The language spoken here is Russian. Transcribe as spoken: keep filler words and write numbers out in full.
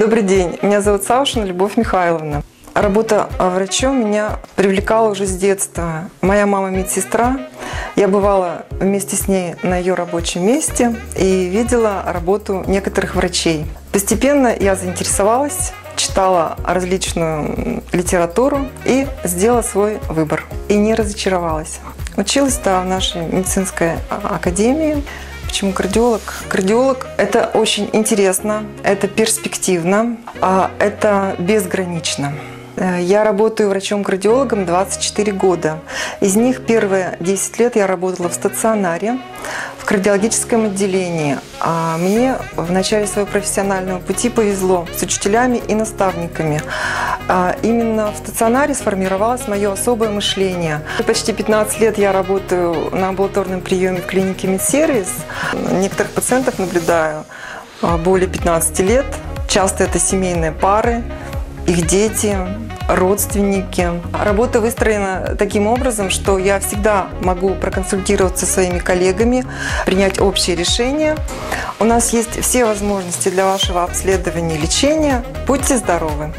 Добрый день, меня зовут Саушина Любовь Михайловна. Работа врачом меня привлекала уже с детства. Моя мама медсестра, я бывала вместе с ней на ее рабочем месте и видела работу некоторых врачей. Постепенно я заинтересовалась, читала различную литературу и сделала свой выбор. И не разочаровалась. Училась-то в нашей медицинской академии. Почему кардиолог? Кардиолог – это очень интересно, это перспективно, это безгранично. Я работаю врачом-кардиологом двадцать четыре года. Из них первые десять лет я работала в стационаре, в кардиологическом отделении. А мне в начале своего профессионального пути повезло с учителями и наставниками. А именно в стационаре сформировалось мое особое мышление. Почти пятнадцать лет я работаю на амбулаторном приеме в клинике «Медсервис». Некоторых пациентов наблюдаю более пятнадцати лет. Часто это семейные пары, их дети, родственники. Работа выстроена таким образом, что я всегда могу проконсультироваться со своими коллегами, принять общее решение. У нас есть все возможности для вашего обследования и лечения. Будьте здоровы!